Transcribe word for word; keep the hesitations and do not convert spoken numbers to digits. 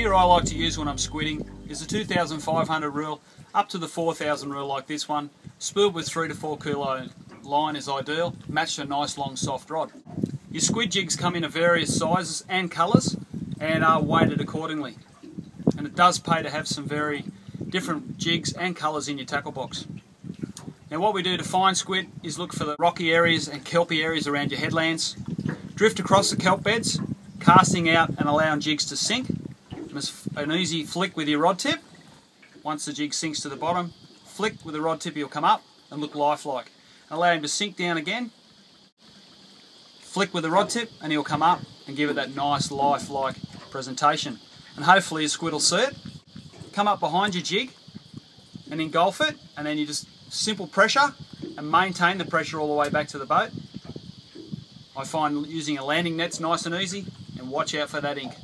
gear I like to use when I'm squidding is the two thousand five hundred reel up to the four thousand reel like this one. Spooled with three to four kilo line is ideal, matched a nice long soft rod. Your squid jigs come in of various sizes and colours and are weighted accordingly. And it does pay to have some very different jigs and colours in your tackle box. Now what we do to find squid is look for the rocky areas and kelpy areas around your headlands, drift across the kelp beds, casting out and allowing jigs to sink. An easy flick with your rod tip. Once the jig sinks to the bottom, flick with the rod tip, he'll come up and look lifelike. Allow him to sink down again, flick with the rod tip and he'll come up and give it that nice lifelike presentation. And hopefully your squid will see it, come up behind your jig and engulf it, and then you just simple pressure and maintain the pressure all the way back to the boat. I find using a landing net's nice and easy, and watch out for that ink.